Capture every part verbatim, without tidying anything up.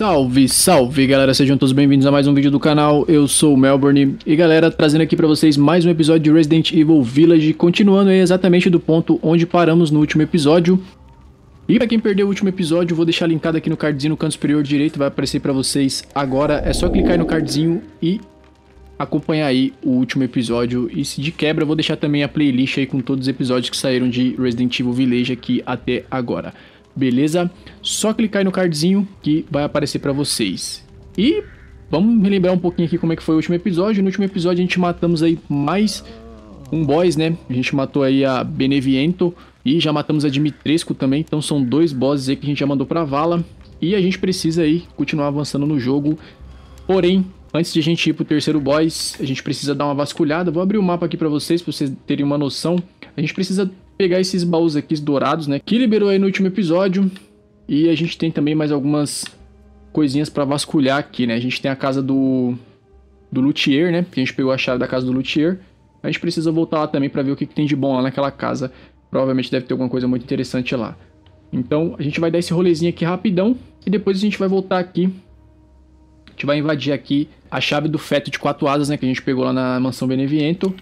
Salve, salve galera, sejam todos bem-vindos a mais um vídeo do canal, eu sou o Melbourne e galera, trazendo aqui pra vocês mais um episódio de Resident Evil Village, continuando aí exatamente do ponto onde paramos no último episódio. E pra quem perdeu o último episódio, vou deixar linkado aqui no cardzinho no canto superior direito, vai aparecer pra vocês agora, é só clicar aí no cardzinho e acompanhar aí o último episódio. E se de quebra, eu vou deixar também a playlist aí com todos os episódios que saíram de Resident Evil Village aqui até agora. Beleza? Só clicar aí no cardzinho que vai aparecer pra vocês. E vamos relembrar um pouquinho aqui como é que foi o último episódio. No último episódio a gente matamos aí mais um boss, né? A gente matou aí a Beneviento e já matamos a Dimitrescu também. Então são dois bosses aí que a gente já mandou pra vala. E a gente precisa aí continuar avançando no jogo. Porém, antes de a gente ir pro terceiro boss, a gente precisa dar uma vasculhada. Vou abrir o mapa aqui pra vocês, pra vocês terem uma noção. A gente precisa pegar esses baús aqui dourados, né, que liberou aí no último episódio, e a gente tem também mais algumas coisinhas para vasculhar aqui, né, a gente tem a casa do, do Luthier, né, que a gente pegou a chave da casa do Luthier, a gente precisa voltar lá também para ver o que, que tem de bom lá naquela casa, provavelmente deve ter alguma coisa muito interessante lá. Então a gente vai dar esse rolezinho aqui rapidão, e depois a gente vai voltar aqui, a gente vai invadir aqui a chave do Feto de Quatro Asas, né, que a gente pegou lá na Mansão Beneviento.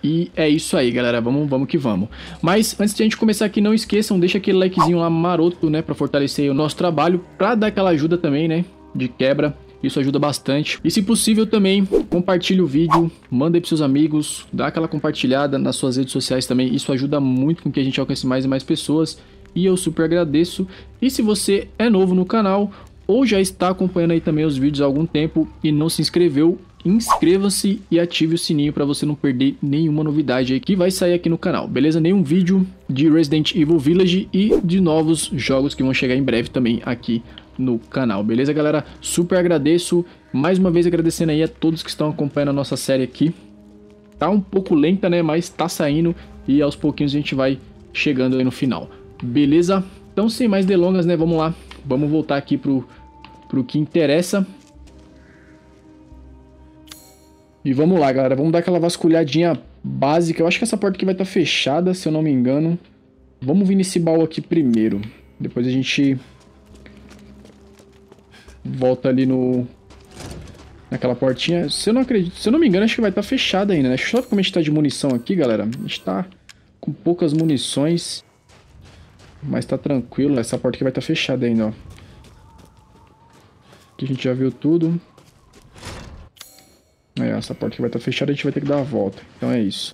E é isso aí, galera, vamos, vamos que vamos. Mas antes de a gente começar aqui, não esqueçam, deixa aquele likezinho lá maroto, né, pra fortalecer o nosso trabalho, pra dar aquela ajuda também, né, de quebra, isso ajuda bastante. E se possível também, compartilha o vídeo, manda aí pros seus amigos, dá aquela compartilhada nas suas redes sociais também, isso ajuda muito com que a gente alcance mais e mais pessoas, e eu super agradeço. E se você é novo no canal, ou já está acompanhando aí também os vídeos há algum tempo e não se inscreveu, inscreva-se e ative o sininho para você não perder nenhuma novidade aí que vai sair aqui no canal, beleza? Nenhum vídeo de Resident Evil Village e de novos jogos que vão chegar em breve também aqui no canal, beleza, galera? Super agradeço, mais uma vez agradecendo aí a todos que estão acompanhando a nossa série aqui. Tá um pouco lenta, né? Mas tá saindo e aos pouquinhos a gente vai chegando aí no final, beleza? Então sem mais delongas, né? Vamos lá, vamos voltar aqui pro, pro que interessa. E vamos lá, galera, vamos dar aquela vasculhadinha básica. Eu acho que essa porta aqui vai estar fechada, se eu não me engano. Vamos vir nesse baú aqui primeiro. Depois a gente volta ali no naquela portinha. Se eu não acredito, se eu não me engano, acho que vai estar fechada ainda, né? Deixa eu só ver como a gente tá de munição aqui, galera. A gente tá com poucas munições, mas tá tranquilo. Essa porta aqui vai estar fechada ainda, ó. Aqui a gente já viu tudo. É, essa porta aqui vai estar fechada, a gente vai ter que dar a volta. Então é isso.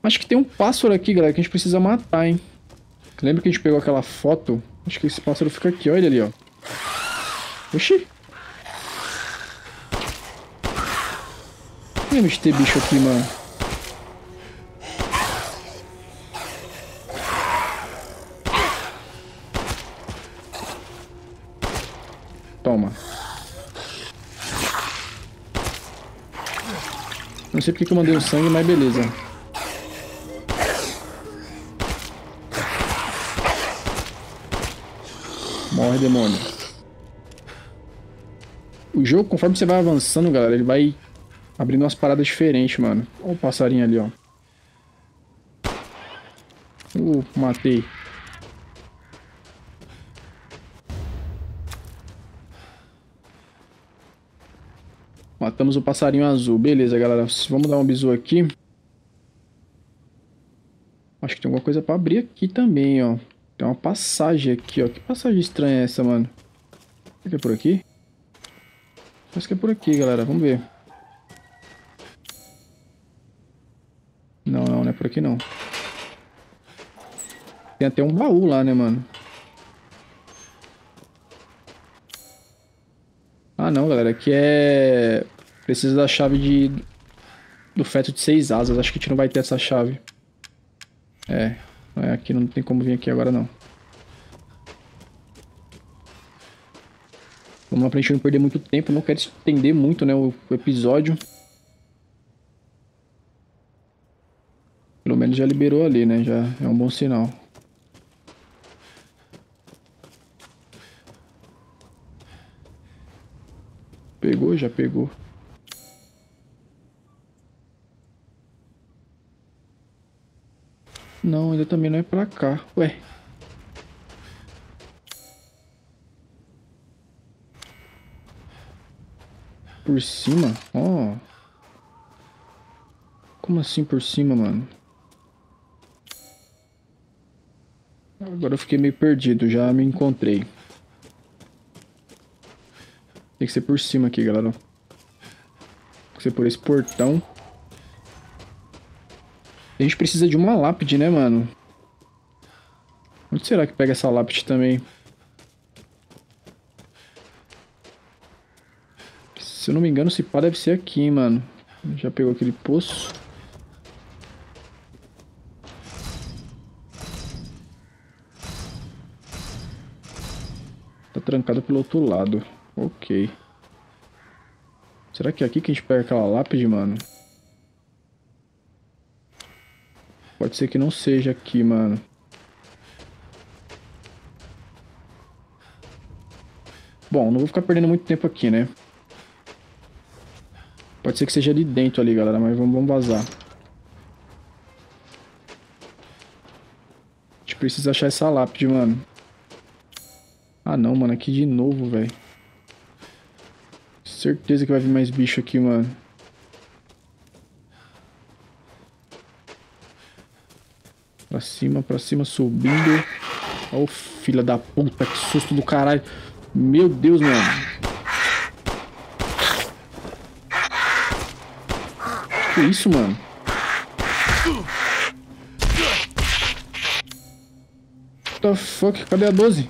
Acho que tem um pássaro aqui, galera, que a gente precisa matar, hein? Lembra que a gente pegou aquela foto? Acho que esse pássaro fica aqui, olha ele ali, ó. Oxi! Não lembro de ter bicho aqui, mano. Toma. Não sei porque que eu mandei o sangue, mas beleza. Morre, demônio. O jogo, conforme você vai avançando, galera, ele vai abrindo umas paradas diferentes, mano. Olha o passarinho ali, ó. Uh, matei. Matamos o passarinho azul. Beleza, galera. Vamos dar um bisu aqui. Acho que tem alguma coisa pra abrir aqui também, ó. Tem uma passagem aqui, ó. Que passagem estranha é essa, mano? Será que é por aqui? Acho que é por aqui, galera. Vamos ver. Não, não. Não é por aqui, não. Tem até um baú lá, né, mano? Ah, não, galera. Aqui é... Precisa da chave de... do feto de seis asas. Acho que a gente não vai ter essa chave. É. Aqui não tem como vir aqui agora, não. Vamos lá pra gente não perder muito tempo. Não quero estender muito, né, o episódio. Pelo menos já liberou ali, né? Já é um bom sinal. Pegou? Já pegou. Não, ainda também não é pra cá. Ué. por cima? Ó. Oh. Como assim por cima, mano? Agora eu fiquei meio perdido, já me encontrei. Tem que ser por cima aqui, galera. Tem que ser por esse portão. A gente precisa de uma lápide, né, mano? Onde será que pega essa lápide também? Se eu não me engano, esse pá deve ser aqui, hein, mano. Já pegou aquele poço. Tá trancado pelo outro lado. Ok. Será que é aqui que a gente pega aquela lápide, mano? Pode ser que não seja aqui, mano. Bom, não vou ficar perdendo muito tempo aqui, né? Pode ser que seja ali dentro ali, galera, mas vamos, vamos vazar. A gente precisa achar essa lápide, mano. Ah, não, mano. Aqui de novo, velho. Certeza que vai vir mais bicho aqui, mano. Pra cima, pra cima, subindo. Ó, filha da puta, que susto do caralho. Meu Deus, mano. Que isso, mano? What the fuck? Cadê a doze?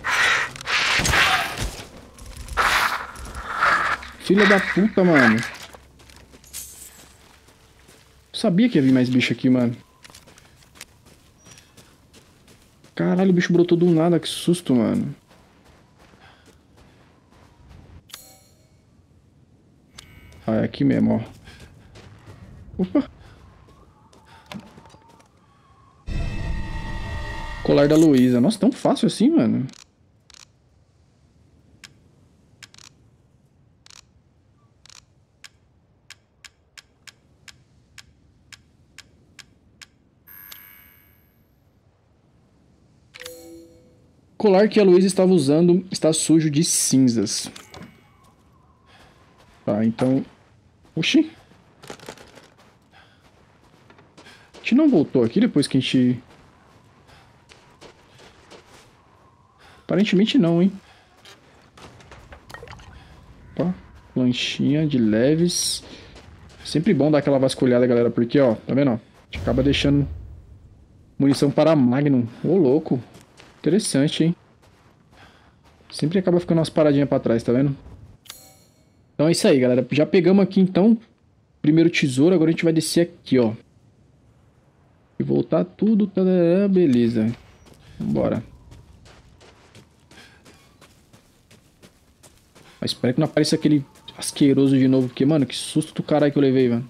Filha da puta, mano. Sabia que ia vir mais bicho aqui, mano. Caralho, o bicho brotou do nada. Que susto, mano. Ah, é aqui mesmo, ó. Opa. Colar da Luísa. Nossa, tão fácil assim, mano. O colar que a Luísa estava usando está sujo de cinzas. Tá, então... Oxi! A gente não voltou aqui depois que a gente... Aparentemente não, hein? Opa, lanchinha de leves. Sempre bom dar aquela vasculhada, galera, porque, ó, tá vendo? Ó, a gente acaba deixando munição para a Magnum. Ô, louco! Interessante, hein? Sempre acaba ficando umas paradinhas pra trás, tá vendo? Então é isso aí, galera. Já pegamos aqui, então. Primeiro tesouro. Agora a gente vai descer aqui, ó. E voltar tudo. Beleza. Vambora. Mas espero que não apareça aquele asqueroso de novo. Porque, mano, que susto do caralho que eu levei, mano.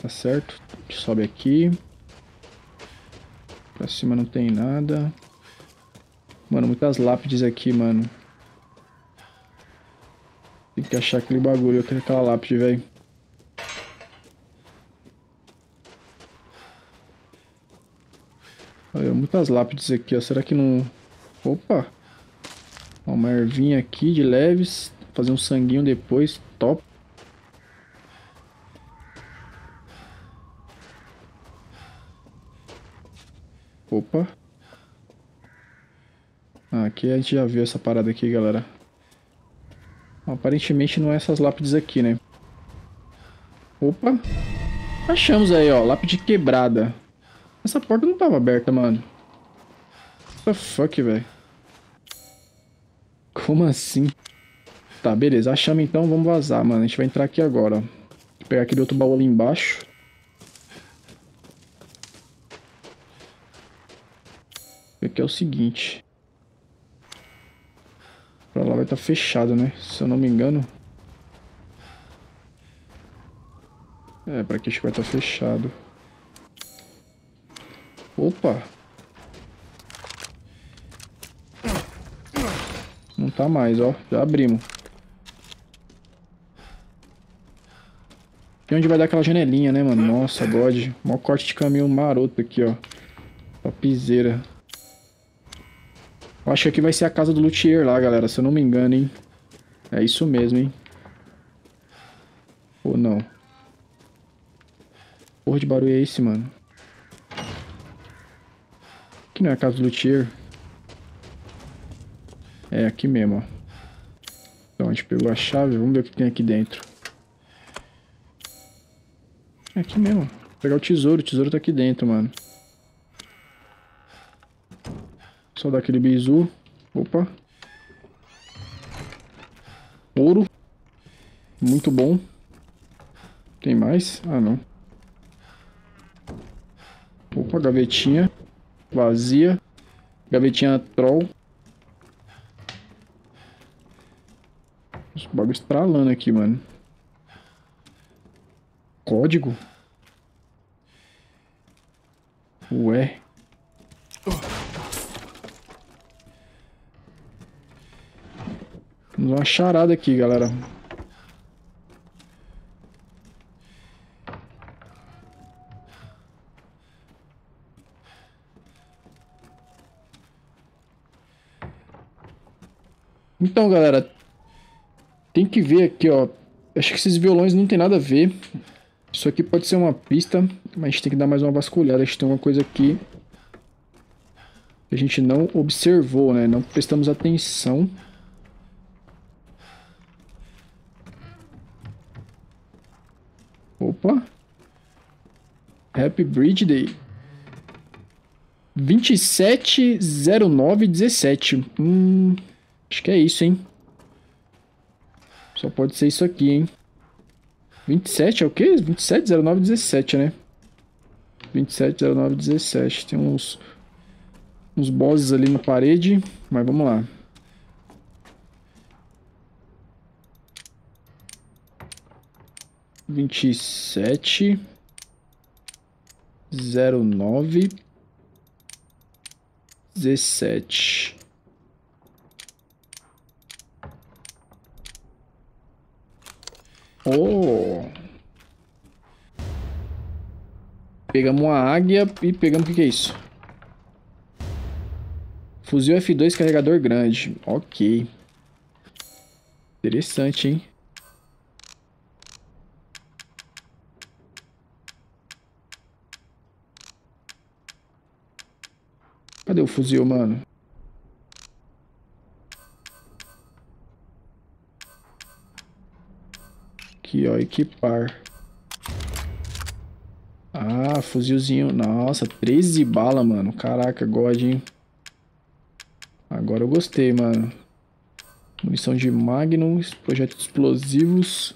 Tá certo, sobe aqui. Pra cima não tem nada. Mano, muitas lápides aqui, mano. Tem que achar aquele bagulho, aquela lápide, velho. Olha, muitas lápides aqui, ó. Será que não... Opa! Ó, uma ervinha aqui de leves. Fazer um sanguinho depois, top. Opa. Ah, aqui a gente já viu essa parada aqui, galera. Aparentemente não é essas lápides aqui, né? Opa. Achamos aí, ó. Lápide quebrada. Essa porta não tava aberta, mano. What the fuck, velho? Como assim? Tá, beleza. Achamos então. Vamos vazar, mano. A gente vai entrar aqui agora, ó. Vou pegar aquele outro baú ali embaixo. Aqui é o seguinte. Pra lá vai estar fechado, né? Se eu não me engano. É, pra aqui acho que vai estar fechado. Opa! Não tá mais, ó. Já abrimos. E onde vai dar aquela janelinha, né, mano? Nossa, God. Mó corte de caminho maroto aqui, ó. Topzera. Eu acho que aqui vai ser a casa do Luthier lá, galera, se eu não me engano, hein. É isso mesmo, hein. Ou não. Porra de barulho é esse, mano? Aqui não é a casa do Luthier. É, aqui mesmo, ó. Então, a gente pegou a chave, vamos ver o que tem aqui dentro. É aqui mesmo, vou pegar o tesouro, o tesouro tá aqui dentro, mano. Só dar aquele bizu. Opa. Ouro. Muito bom. Tem mais? Ah, não. Opa, gavetinha. Vazia. Gavetinha troll. O bagulho estralando aqui, mano. Código? Ué. Uma charada aqui, galera. Então, galera, tem que ver aqui, ó. Acho que esses violões não tem nada a ver. Isso aqui pode ser uma pista, mas a gente tem que dar mais uma vasculhada. A gente tem uma coisa aqui que a gente não observou, né? Não prestamos atenção. Opa! Happy Bridge Day. vinte e sete zero nove dezessete. Hum, acho que é isso, hein? Só pode ser isso aqui, hein? vinte e sete é o quê? vinte e sete zero nove dezessete, né? vinte e sete zero nove dezessete. Tem uns... uns bosses ali na parede. Mas vamos lá. vinte e sete zero nove dezessete. Oh. Pegamos uma águia e pegamos o que é isso? Fuzil F dois, carregador grande. Ok. Interessante, hein? Cadê o fuzil, mano? Aqui, ó, equipar. Ah, fuzilzinho. Nossa, treze balas, mano. Caraca, God, hein? Agora eu gostei, mano. Munição de Magnum, projetos explosivos.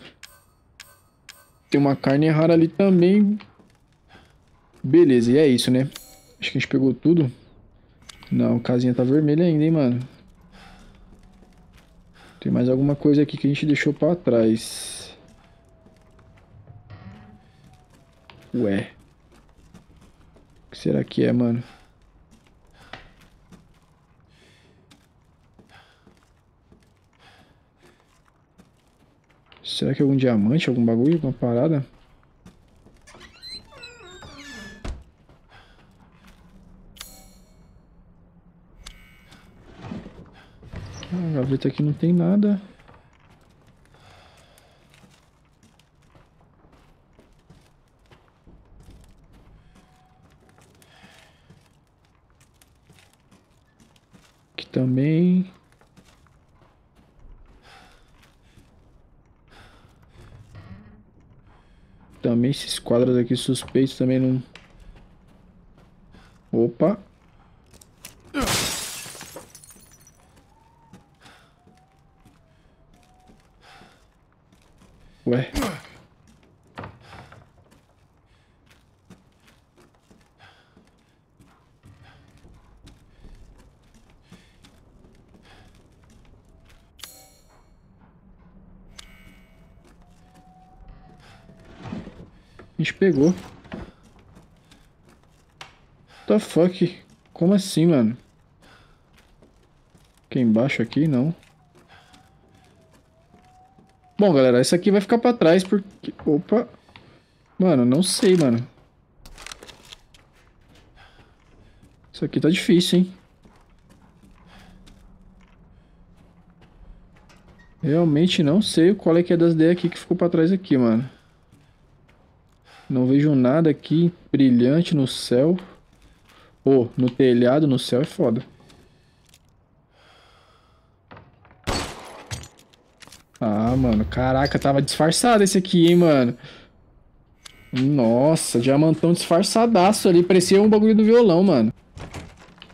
Tem uma carne rara ali também. Beleza, e é isso, né? Acho que a gente pegou tudo. Não, a casinha tá vermelha ainda, hein, mano. Tem mais alguma coisa aqui que a gente deixou pra trás. Ué. O que será que é, mano? Será que é algum diamante, algum bagulho, alguma parada? Ah, a gaveta aqui não tem nada. Também. Também esses quadros aqui suspeitos também não. Opa. Ué. A gente pegou. What the fuck? Como assim, mano? Aqui embaixo aqui, não. Bom, galera, essa aqui vai ficar pra trás porque... Opa! Mano, não sei, mano. Isso aqui tá difícil, hein? Realmente não sei qual é que é das ideias aqui que ficou pra trás aqui, mano. Não vejo nada aqui brilhante no céu. Pô, no telhado, no céu é foda. Ah, mano, caraca, tava disfarçado esse aqui, hein, mano. Nossa, diamantão disfarçadaço ali. Parecia um bagulho do violão, mano.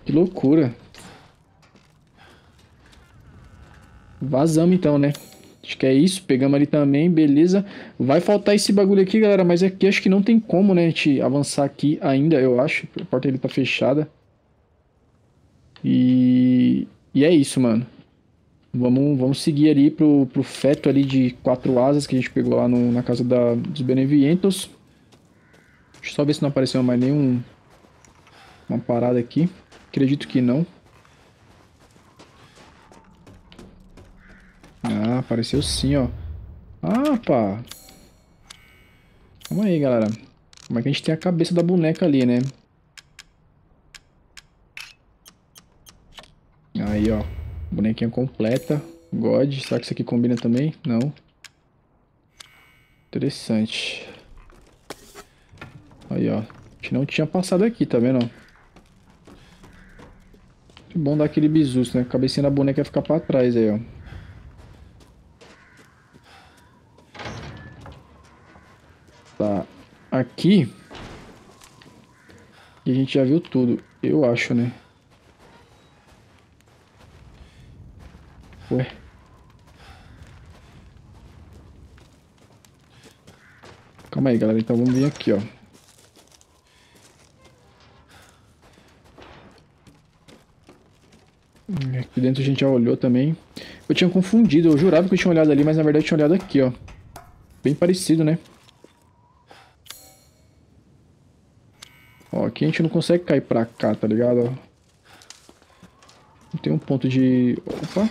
Que loucura. Vazamos então, né? Acho que é isso. Pegamos ali também, beleza. Vai faltar esse bagulho aqui, galera. Mas aqui acho que não tem como, né? A gente avançar aqui ainda, eu acho. A porta dele tá fechada. E... E é isso, mano. Vamos, vamos seguir ali pro, pro feto ali de quatro asas que a gente pegou lá no, na casa da, dos Benevientos. Deixa eu só ver se não apareceu mais nenhum... Uma parada aqui. Acredito que não. Ah, apareceu sim, ó. Ah, pá. Calma aí, galera. Como é que a gente tem a cabeça da boneca ali, né? Aí, ó. Bonequinha completa. God. Será que isso aqui combina também? Não. Interessante. Aí, ó. A gente não tinha passado aqui, tá vendo? Muito bom dar aquele bizu, né? A cabecinha da boneca ia ficar pra trás aí, ó. Tá. Aqui. E a gente já viu tudo. Eu acho, né? Ué. Calma aí, galera. Então vamos vir aqui, ó. Aqui dentro a gente já olhou também. Eu tinha confundido. Eu jurava que eu tinha olhado ali, mas na verdade eu tinha olhado aqui, ó. Bem parecido, né? Ó, aqui a gente não consegue cair pra cá, tá ligado? Não tem um ponto de... Opa!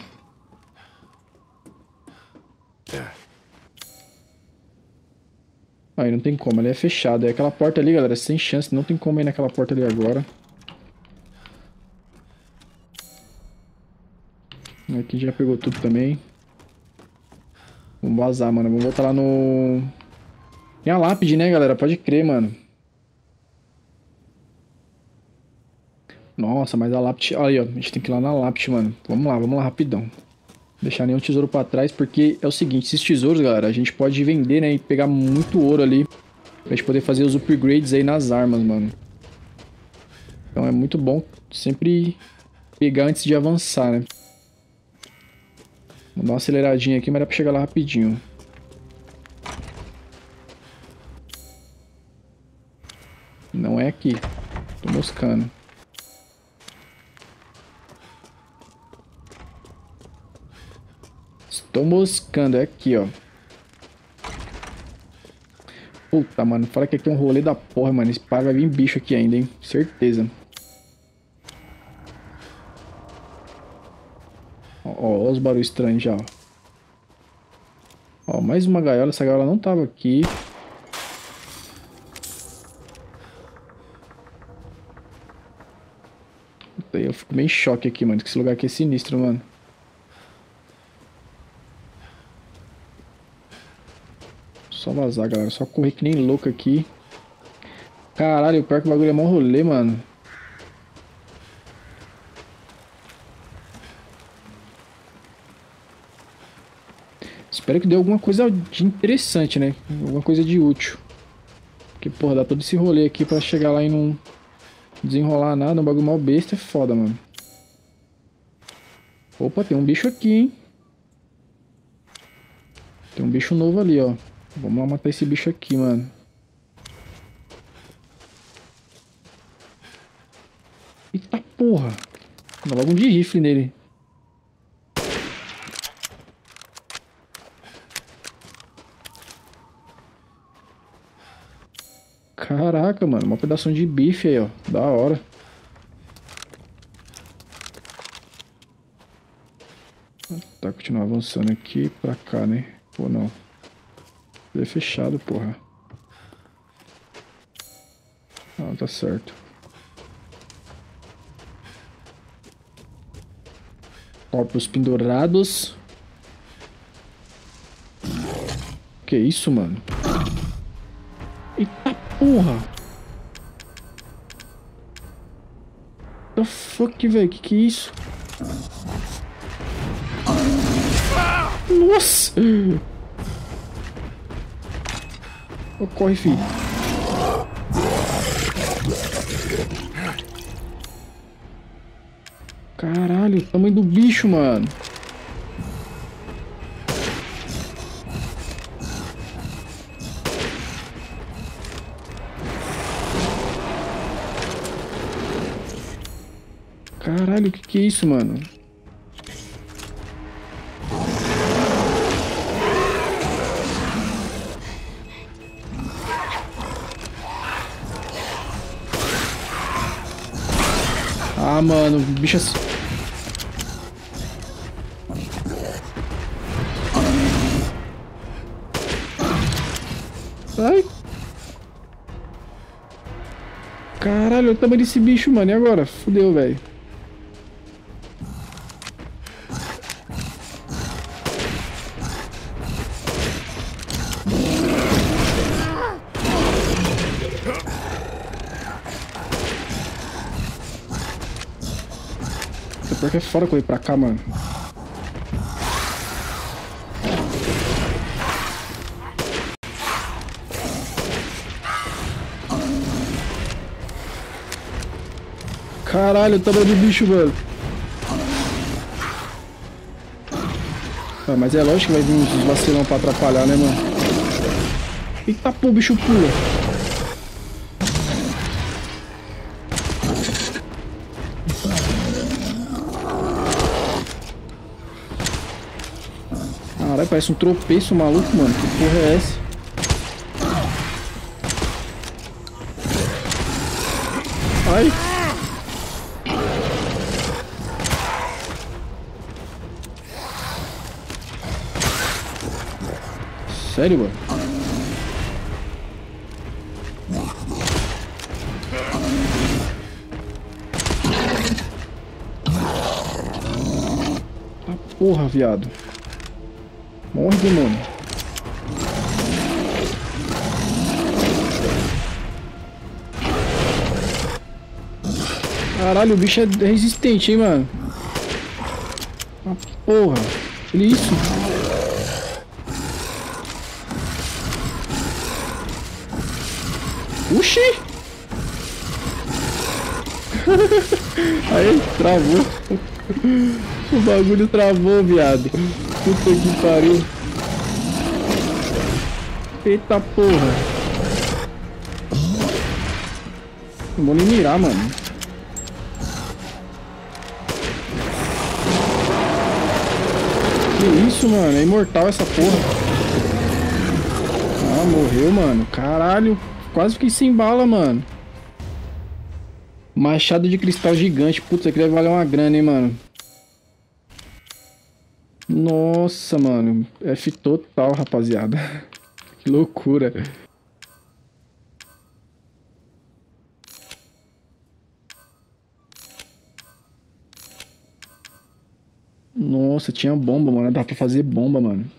Aí não tem como, ela é fechada. É aquela porta ali, galera, sem chance. Não tem como ir naquela porta ali agora. Aqui já pegou tudo também. Vamos vazar, mano. Vamos voltar lá no... Tem a lápide, né, galera? Pode crer, mano. Nossa, mas a lápide... Olha aí, ó. A gente tem que ir lá na lápide, mano. Vamos lá, vamos lá, rapidão. Deixar nenhum tesouro pra trás, porque é o seguinte, esses tesouros, galera, a gente pode vender, né, e pegar muito ouro ali, pra gente poder fazer os upgrades aí nas armas, mano. Então é muito bom sempre pegar antes de avançar, né. Vou dar uma aceleradinha aqui, mas dá pra chegar lá rapidinho. Não é aqui. Tô moscando. Tô moscando, é aqui, ó. Puta, mano, fala que aqui é um rolê da porra, mano. Esse pá vai vir bicho aqui ainda, hein? Certeza. Ó, ó, ó os barulhos estranhos já, ó. Ó, mais uma gaiola. Essa gaiola não tava aqui. Puta, eu fico meio em choque aqui, mano. Que esse lugar aqui é sinistro, mano. Só vazar, galera. Só correr que nem louco aqui. Caralho, o pior que o bagulho é mó rolê, mano. Espero que dê alguma coisa de interessante, né? Alguma coisa de útil. Porque, porra, dá todo esse rolê aqui pra chegar lá e não desenrolar nada. Um bagulho mó besta é foda, mano. Opa, tem um bicho aqui, hein? Tem um bicho novo ali, ó. Vamos lá matar esse bicho aqui, mano. Eita porra. Dá logo um de rifle nele. Caraca, mano. Uma pedação de bife aí, ó. Da hora. Tá, continuar avançando aqui pra cá, né? Ou não? É fechado, porra. Ah, tá certo. Corpos pendurados. Que isso, mano? Eita porra! The fuck, velho? Que que é isso? Nossa! Oh, corre, filho. Caralho, o tamanho do bicho, mano. Caralho, o que que é isso, mano? Ah, mano, bichas. Ai. Caralho, olha o tamanho desse bicho, mano. E agora? Fudeu, velho. É fora correr pra cá, mano. Caralho, o tamanho do bicho, mano. Ah, mas é lógico que vai vir uns vacilão pra atrapalhar, né, mano? Eita, pô, o bicho pula. Caralho, parece um tropeço maluco, mano. Que porra é essa? Ai! Sério, mano? Ah, porra, viado. Morre, demônio. Caralho, o bicho é resistente, hein, mano. Ah, porra. Olha isso. Uxi. Aí, travou. O bagulho travou, viado. Puta que pariu. Eita porra. Não vou nem mirar, mano. Que isso, mano? É imortal essa porra. Ah, morreu, mano. Caralho. Quase fiquei sem bala, mano. Machado de cristal gigante. Putz, isso aqui deve valer uma grana, hein, mano. Nossa, mano. F total, rapaziada. Que loucura. Nossa, tinha bomba, mano. Dá pra fazer bomba, mano.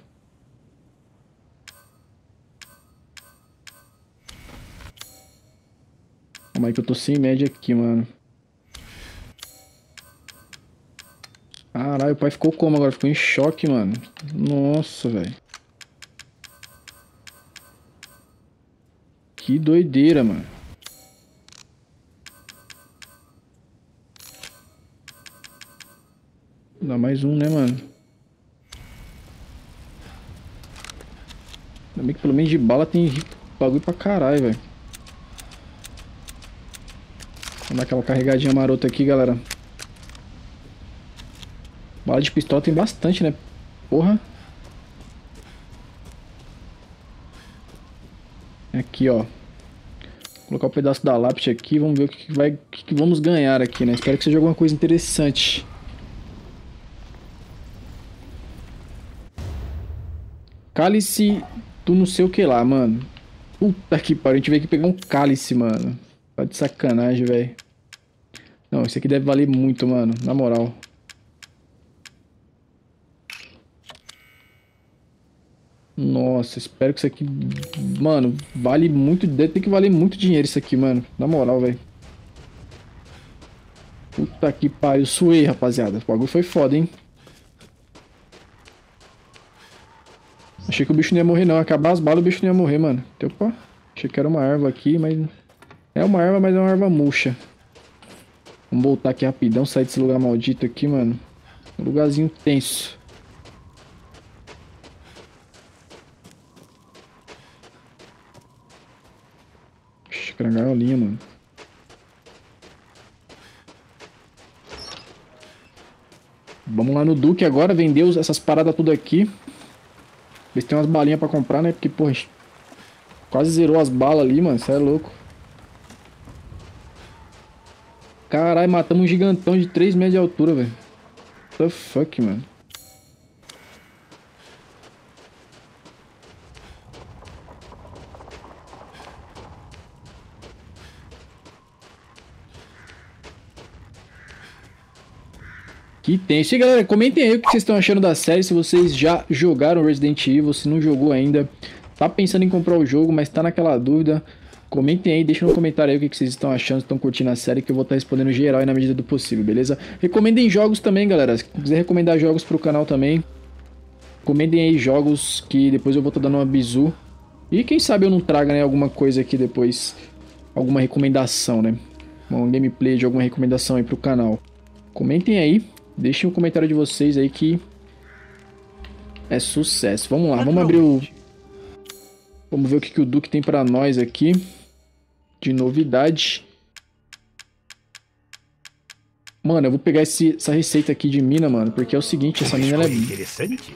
Calma aí que eu tô sem média aqui, mano. Caralho, o pai ficou como agora? Ficou em choque, mano. Nossa, velho. Que doideira, mano. Dá mais um, né, mano? Ainda bem que pelo menos de bala tem bagulho pra caralho, velho. Vamos dar aquela carregadinha marota aqui, galera. Bala de pistola tem bastante, né? Porra. Aqui, ó. Vou colocar um pedaço da lápide aqui. Vamos ver o que, vai, o que vamos ganhar aqui, né? Espero que seja alguma coisa interessante. Cálice do não sei o que lá, mano. Puta que pariu. A gente veio aqui pegar um cálice, mano. Tá de sacanagem, velho. Não, isso aqui deve valer muito, mano. Na moral. Nossa, espero que isso aqui... Mano, vale muito... Deve ter que valer muito dinheiro isso aqui, mano. Na moral, velho. Puta que pariu. Suei, rapaziada. O bagulho foi foda, hein? Achei que o bicho não ia morrer, não. Acabar as balas, o bicho não ia morrer, mano. Então, pô, achei que era uma erva aqui, mas... É uma erva, mas é uma erva murcha. Vamos voltar aqui rapidão, sair desse lugar maldito aqui, mano. Um lugarzinho tenso. Pra gaiolinha, mano. Vamos lá no Duque agora, vender essas paradas tudo aqui. Ver se tem umas balinhas pra comprar, né? Porque, porra, quase zerou as balas ali, mano. Isso é louco. Caralho, matamos um gigantão de três metros de altura, velho. What the fuck, mano. Que tenso. E galera, comentem aí o que vocês estão achando da série, se vocês já jogaram Resident Evil, se não jogou ainda, tá pensando em comprar o jogo, mas tá naquela dúvida, comentem aí, deixem no comentário aí o que vocês estão achando, se estão curtindo a série, que eu vou estar respondendo geral e na medida do possível, beleza? Recomendem jogos também, galera, se quiser recomendar jogos pro canal também, recomendem aí jogos que depois eu vou estar dando uma bizu, e quem sabe eu não traga, né, alguma coisa aqui depois, alguma recomendação, né, um gameplay de alguma recomendação aí pro canal, comentem aí. Deixem um comentário de vocês aí que é sucesso. Vamos lá, vamos abrir o... Vamos ver o que, que o Duque tem pra nós aqui. De novidade. Mano, eu vou pegar esse, essa receita aqui de mina, mano. Porque é o seguinte, essa mina ela é... Interessante.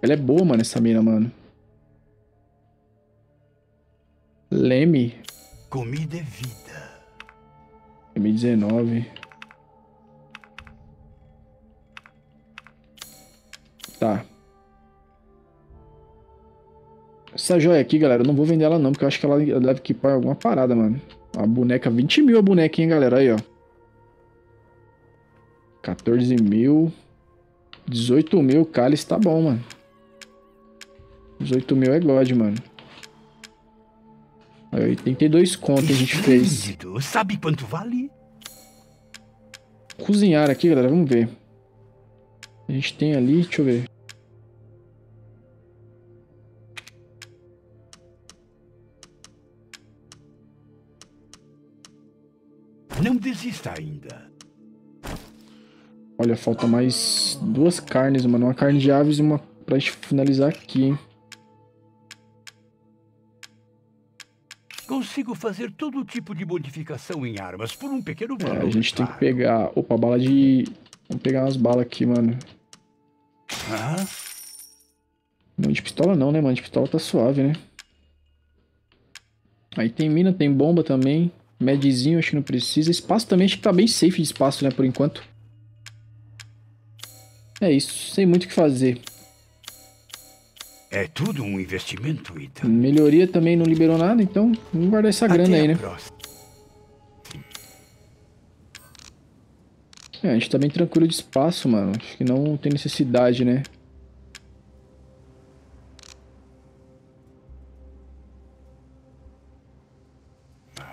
Ela é boa, mano, essa mina, mano. Leme. Comida é vida. G M dezenove. Tá. Essa joia aqui, galera, eu não vou vender ela não, porque eu acho que ela deve equipar alguma parada, mano. A boneca, vinte mil a boneca, hein, galera, aí, ó. quatorze mil. dezoito mil, cálice tá bom, mano. dezoito mil é God, mano. Aí, oitenta e dois contos a gente fez. Sabe quanto vale? Cozinhar aqui, galera, vamos ver. A gente tem ali, deixa eu ver. Não desista ainda. Olha, falta mais duas carnes, mano. Uma carne de aves e uma pra gente finalizar aqui, hein. Consigo fazer todo tipo de modificação em armas por um pequeno valor. É, a gente tem que pegar... Opa, bala de... Vamos pegar umas balas aqui, mano. Ah? Mano de pistola não, né, mano? De pistola tá suave, né? Aí tem mina, tem bomba também. Medzinho, acho que não precisa. Espaço também, acho que tá bem safe de espaço, né, por enquanto. É isso, sem muito o que fazer. É tudo um investimento, Ita. Melhoria também não liberou nada, então vamos guardar essa grana aí, né? É, a gente tá bem tranquilo de espaço, mano. Acho que não tem necessidade, né?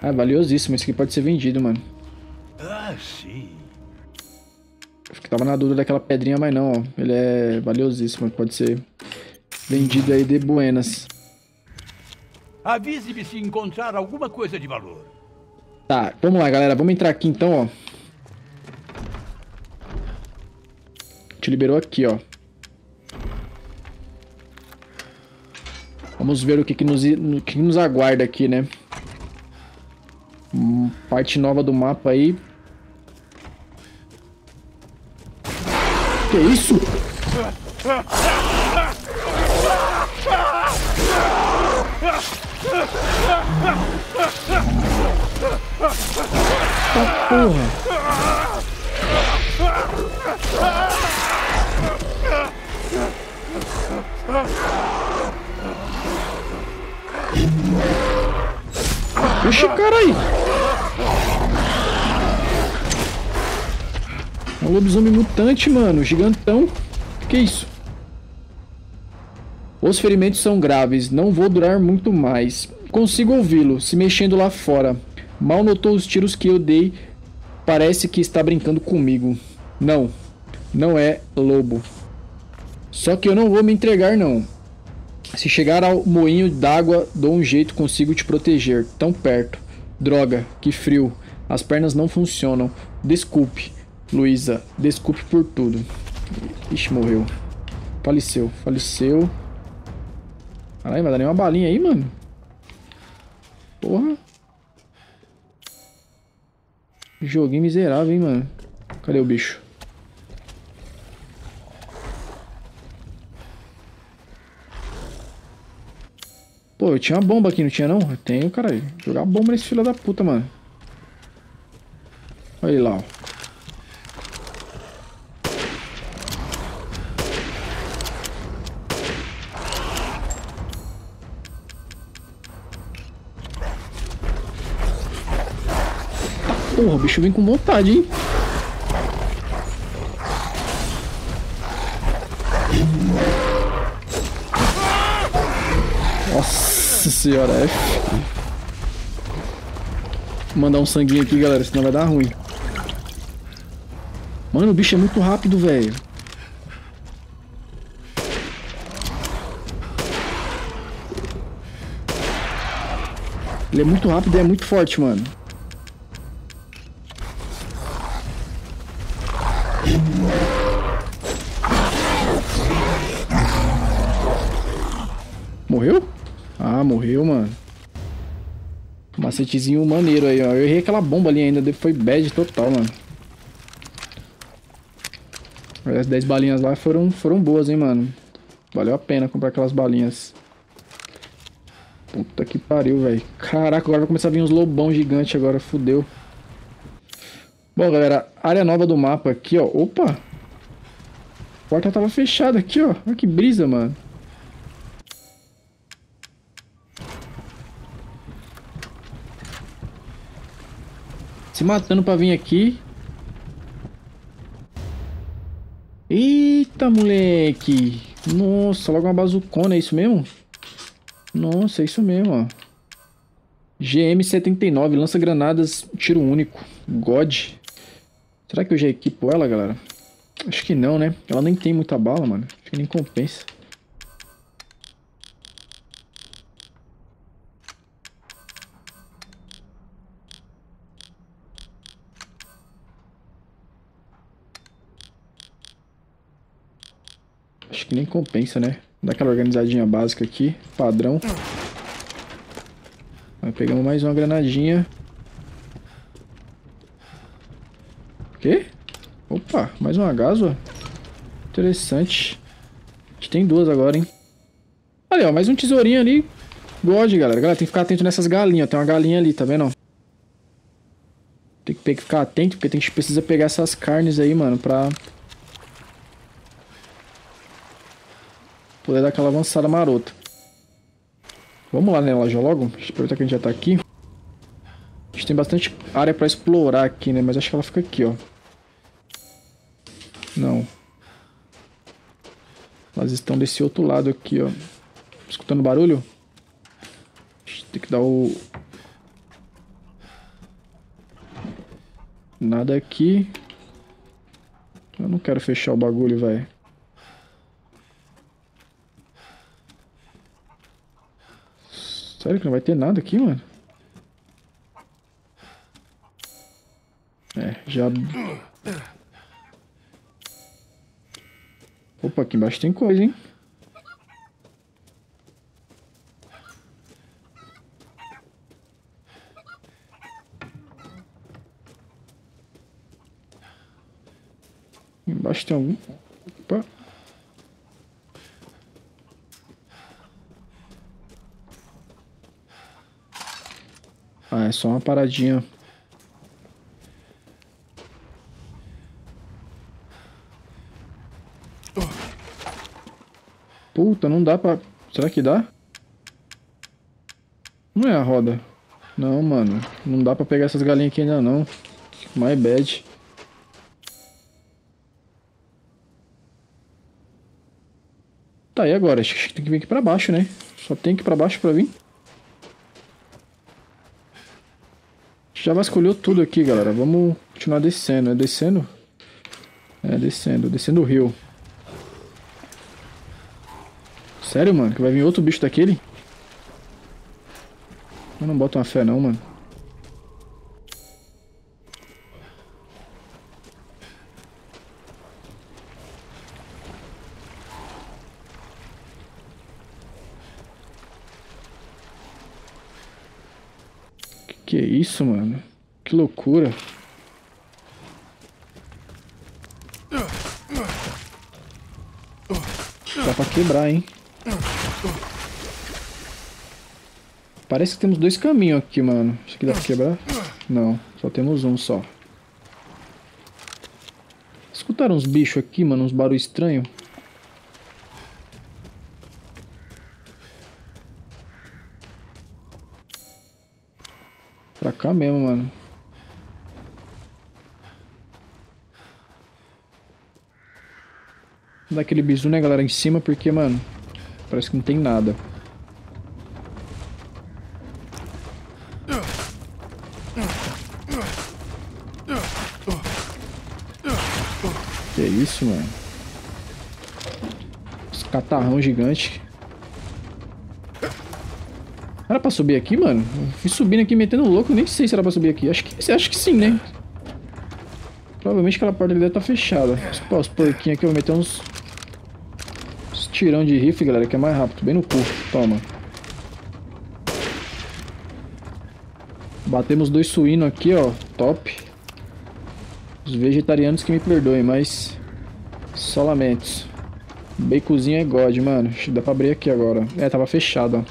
Ah, valiosíssimo. Isso aqui pode ser vendido, mano. Ah, sim. Acho que tava na dúvida daquela pedrinha, mas não, ó. Ele é valiosíssimo. Pode ser vendido aí de buenas. Avise-me se encontrar alguma coisa de valor. Tá, vamos lá, galera. Vamos entrar aqui, então, ó. Te liberou aqui, ó. Vamos ver o que, que, nos, o que nos aguarda aqui, né? Parte nova do mapa aí. Que isso? Tá porra. Puxa o cara aí. É um lobisomem mutante, mano. Gigantão. Que isso? Os ferimentos são graves, não vou durar muito mais. Consigo ouvi-lo, se mexendo lá fora. Mal notou os tiros que eu dei. Parece que está brincando comigo. Não, não é lobo. Só que eu não vou me entregar, não. Se chegar ao moinho d'água, dou um jeito, consigo te proteger. Tão perto. Droga, que frio. As pernas não funcionam. Desculpe, Luísa. Desculpe por tudo. Ixi, morreu. Faleceu, faleceu. Caralho, vai dar nenhuma balinha aí, mano. Porra. Joguinho miserável, hein, mano. Cadê o bicho? Pô, eu tinha uma bomba aqui, não tinha não? Eu tenho, caralho. Jogar bomba nesse filho da puta, mano. Olha ele lá, ó. Porra, o bicho vem com vontade, hein? Nossa senhora, é... Vou mandar um sanguinho aqui, galera, senão vai dar ruim. Mano, o bicho é muito rápido, velho. Ele é muito rápido e é muito forte, mano. Morreu? Ah, morreu, mano. Macetezinho maneiro aí, ó. Eu errei aquela bomba ali ainda. Foi bad total, mano. As dez balinhas lá foram, foram boas, hein, mano. Valeu a pena comprar aquelas balinhas. Puta que pariu, velho. Caraca, agora vai começar a vir uns lobão gigante agora. Fudeu. Bom, galera. Área nova do mapa aqui, ó. Opa! A porta tava fechada aqui, ó. Olha que brisa, mano. Se matando pra vir aqui. Eita, moleque. Nossa, logo uma bazucona, é isso mesmo? Nossa, é isso mesmo, ó. G M setenta e nove, lança granadas, tiro único. God. Será que eu já equipo ela, galera? Acho que não, né? Ela nem tem muita bala, mano. Acho que nem compensa. Acho que nem compensa, né? Dá aquela organizadinha básica aqui, padrão. Aí pegamos mais uma granadinha. O quê? Opa, mais uma gasolina. Interessante. A gente tem duas agora, hein? Olha, ó, mais um tesourinho ali. God, galera. Galera, tem que ficar atento nessas galinhas. Tem uma galinha ali, tá vendo? Tem que ficar atento, porque a gente precisa pegar essas carnes aí, mano, pra... poder dar aquela avançada marota. Vamos lá nela já logo. Deixa eu aproveitar que a gente já tá aqui. A gente tem bastante área pra explorar aqui, né? Mas acho que ela fica aqui, ó. Não. Elas estão desse outro lado aqui, ó. Escutando barulho? A gente tem que dar o... Nada aqui. Eu não quero fechar o bagulho, velho. Sério que não vai ter nada aqui, mano? É, já... Opa, aqui embaixo tem coisa, hein? Embaixo tem algum... Opa... Ah, é só uma paradinha. Puta, não dá pra... Será que dá? Não é a roda. Não, mano. Não dá pra pegar essas galinhas aqui ainda não. My bad. Tá, e agora? Acho que tem que vir aqui pra baixo, né? Só tem que ir pra baixo pra vir. Já vasculhou tudo aqui, galera. Vamos continuar descendo. É descendo? É descendo. Descendo o rio. Sério, mano? Que vai vir outro bicho daquele? Eu não boto uma fé não, mano. Que isso, mano? Que loucura. Dá pra quebrar, hein? Parece que temos dois caminhos aqui, mano. Isso aqui dá pra quebrar? Não, só temos um só. Escutaram uns bichos aqui, mano? Uns barulhos estranhos? Pra cá mesmo, mano. Vou dar aquele bisu, né, galera, em cima, porque, mano, parece que não tem nada. Que é isso, mano? Os catarrão gigante. Era pra subir aqui, mano? Eu fui subindo aqui, metendo louco. Nem sei se era pra subir aqui. Acho que, acho que sim, né? Provavelmente aquela porta ali deve estar fechada. Pô, os porquinhos aqui eu vou meter uns... uns tirão de rifle, galera, que é mais rápido. Bem no cu. Toma. Batemos dois suínos aqui, ó. Top. Os vegetarianos que me perdoem, mas... só lamentos. Baconzinho é god, mano. Dá pra abrir aqui agora. É, tava fechado, ó.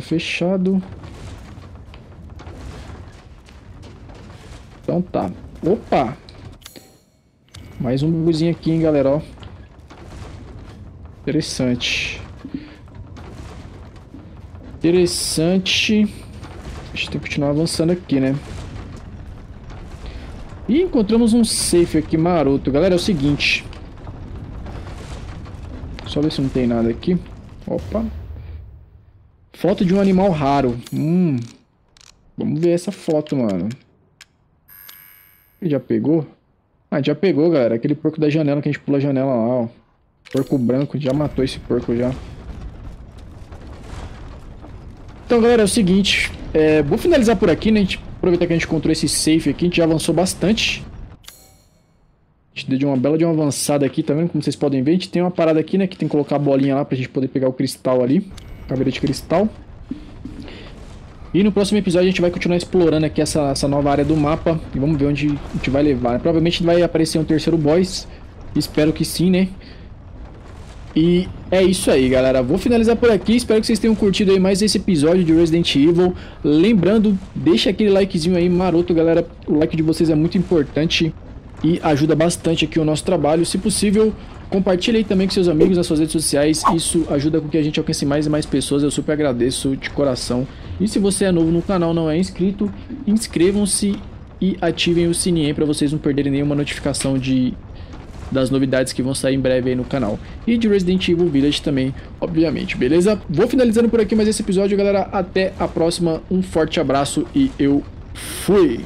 Fechado. Então tá. Opa! Mais um buguzinho aqui, hein, galera, ó. Interessante. Interessante. A gente tem que continuar avançando aqui, né? E encontramos um safe aqui maroto. Galera, é o seguinte. Só ver se não tem nada aqui. Opa. Foto de um animal raro. Hum. Vamos ver essa foto, mano. Ele já pegou? Ah, já pegou, galera. Aquele porco da janela que a gente pula a janela lá, ó. Porco branco. Já matou esse porco já. Então, galera, é o seguinte. É, vou finalizar por aqui, né? A gente aproveitar que a gente encontrou esse safe aqui. A gente já avançou bastante. A gente deu uma bela de uma avançada aqui. Tá vendo? Como vocês podem ver, a gente tem uma parada aqui, né? Que tem que colocar a bolinha lá pra gente poder pegar o cristal ali. Caveira de cristal. E no próximo episódio a gente vai continuar explorando aqui essa, essa nova área do mapa. E vamos ver onde a gente vai levar. Provavelmente vai aparecer um terceiro boss. Espero que sim, né? E é isso aí, galera. Vou finalizar por aqui. Espero que vocês tenham curtido aí mais esse episódio de Resident Evil. Lembrando, deixa aquele likezinho aí maroto, galera. O like de vocês é muito importante e ajuda bastante aqui o nosso trabalho. Se possível... compartilhe aí também com seus amigos nas suas redes sociais. Isso ajuda com que a gente alcance mais e mais pessoas. Eu super agradeço de coração. E se você é novo no canal, não é inscrito, inscrevam-se e ativem o sininho para vocês não perderem nenhuma notificação de, das novidades que vão sair em breve aí no canal. E de Resident Evil Village também, obviamente, beleza? Vou finalizando por aqui mais esse episódio, galera. Até a próxima. Um forte abraço e eu fui!